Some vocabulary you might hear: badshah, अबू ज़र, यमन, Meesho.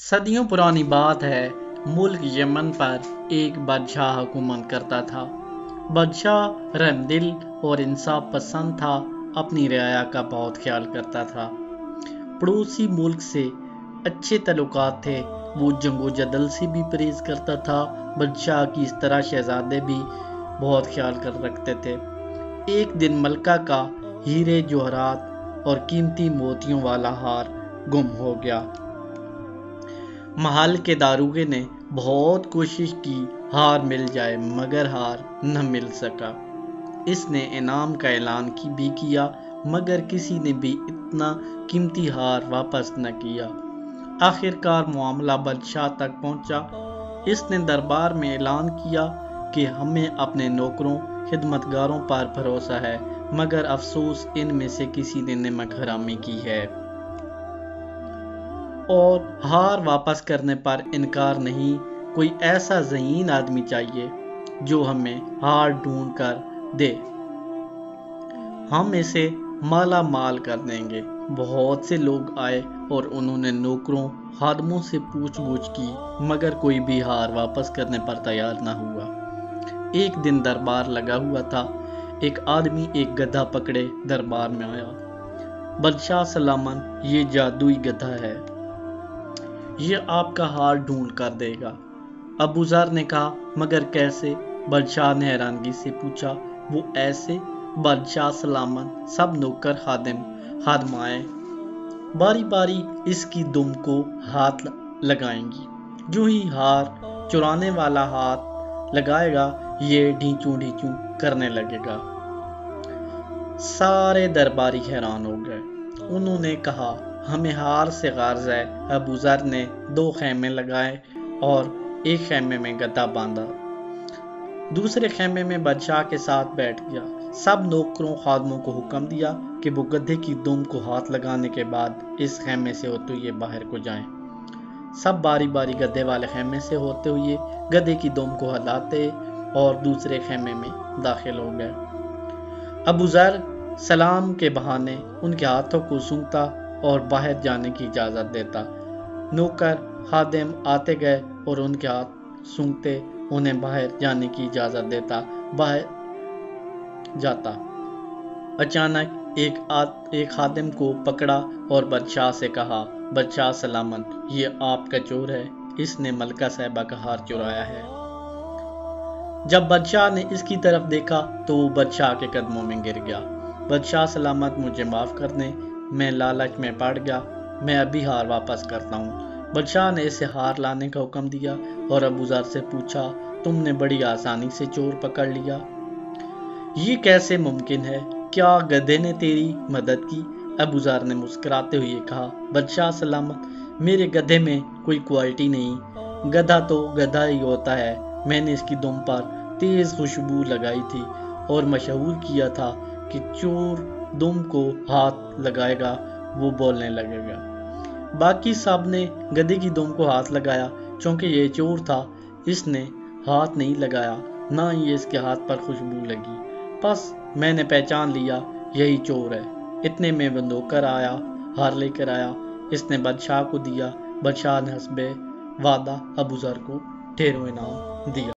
सदियों पुरानी बात है, मुल्क यमन पर एक बादशाह हुकूमत करता था। बादशाह रहमदिल और इंसाफ पसंद था, अपनी रियाया का बहुत ख्याल करता था। पड़ोसी मुल्क से अच्छे तल्लुकात थे, वो जंगो जदल से भी परहेज करता था। बादशाह की इस तरह शहजादे भी बहुत ख्याल कर रखते थे। एक दिन मलका का हीरे जोहरात और कीमती मोतियों वाला हार गुम हो गया। महल के दारोगे ने बहुत कोशिश की हार मिल जाए, मगर हार न मिल सका। इसने इनाम का ऐलान भी किया, मगर किसी ने भी इतना कीमती हार वापस न किया। आखिरकार मामला बादशाह तक पहुंचा। इसने दरबार में ऐलान किया कि हमें अपने नौकरों खिदमतगारों पर भरोसा है, मगर अफसोस इनमें से किसी ने नमक हरामी की है और हार वापस करने पर इनकार नहीं। कोई ऐसा ज़हीन आदमी चाहिए जो हमें हार ढूंढ कर दे, हम इसे माला माल कर देंगे। बहुत से लोग आए और उन्होंने नौकरों खादमों से पूछ गूछ की, मगर कोई भी हार वापस करने पर तैयार ना हुआ। एक दिन दरबार लगा हुआ था। एक आदमी एक गधा पकड़े दरबार में आया। बादशाह सलामन, ये जादुई गधा है, ये आपका हार ढूंढ कर देगा। अबू ज़र ने कहा, मगर कैसे? बादशाह ने हैरानगी से पूछा। वो ऐसे। बादशाह सलामन, सब नौकर खादमाएं बारी बारी इसकी दुम को हाथ लगाएंगी। जो ही हार चुराने वाला हाथ लगाएगा, ये ढींचू ढींचू करने लगेगा। सारे दरबारी हैरान हो गए। उन्होंने कहा, हमें हार से गार्ज है। अबू ज़र ने 2 खेमे लगाए और एक खेमे में गधा बांधा, दूसरे खेमे में बादशाह के साथ बैठ गया। सब नौकरों खादमों को हुक्म दिया कि वो गधे की दुम को हाथ लगाने के बाद इस खेमे से होते हुए बाहर को जाएं। सब बारी बारी गधे वाले खेमे से होते हुए गधे की दुम को हलाते और दूसरे खेमे में दाखिल हो गए। अबू ज़र सलाम के बहाने उनके हाथों को सूंघता और बाहर जाने की इजाज़त देता। नौकर खादिम आते गए और उनके हाथ सूंघते उन्हें बाहर जाने की इजाज़त देता। बाहर जाता। अचानक एक खादिम को पकड़ा और बादशाह से कहा, बादशाह सलामत, ये आपका चोर है, इसने मलका साहिबा का हार चुराया है। जब बादशाह ने इसकी तरफ देखा तो वो बादशाह के कदमों में गिर गया। बादशाह सलामत, मुझे माफ़ कर दें, मैं लालच में पड़ गया, मैं अभी हार वापस करता हूँ। बादशाह ने इसे हार लाने का हुक्म दिया और अबू ज़र से पूछा, तुमने बड़ी आसानी से चोर पकड़ लिया, ये कैसे मुमकिन है? क्या गधे ने तेरी मदद की? अबू ज़र ने मुस्कुराते हुए कहा, बादशाह सलामत, मेरे गधे में कोई क्वालिटी नहीं, गधा तो गधा ही होता है। मैंने इसकी दुम पर तेज़ खुशबू लगाई थी और मशहूर किया था कि चोर दुम को हाथ लगाएगा वो बोलने लगेगा। बाकी सब ने गधे की दुम को हाथ लगाया, क्योंकि ये चोर था, इसने हाथ नहीं लगाया, ना ही इसके हाथ पर खुशबू लगी। बस मैंने पहचान लिया, यही चोर है। इतने में वो नौकर आया, हार लेकर आया, इसने बादशाह को दिया। बादशाह ने हस्बे वादा अबू ज़र को ढेरों इनाम दिया।